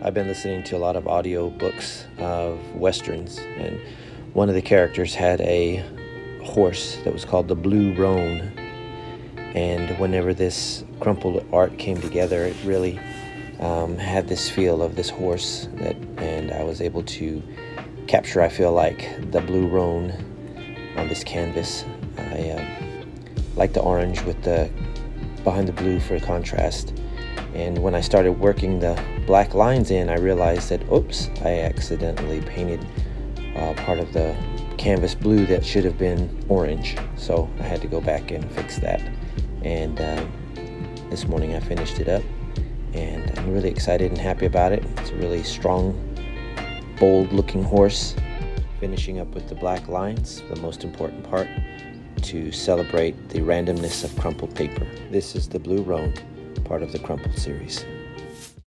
I've been listening to a lot of audio books of Westerns, and one of the characters had a horse that was called the Blue Roan. And whenever this crumpled art came together, it really had this feel of this horse that, and I was able to capture, I feel like, the Blue Roan on this canvas. I like the orange with the behind the blue for contrast. And when I started working the black lines in, I realized that, oops, I accidentally painted part of the canvas blue that should have been orange. So I had to go back and fix that. And this morning I finished it up, and I'm really excited and happy about it. It's a really strong, bold looking horse. Finishing up with the black lines, the most important part, to celebrate the randomness of crumpled paper. This is the Blue Roan, part of the Crumpled series.